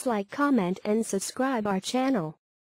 Please like, comment and subscribe our channel.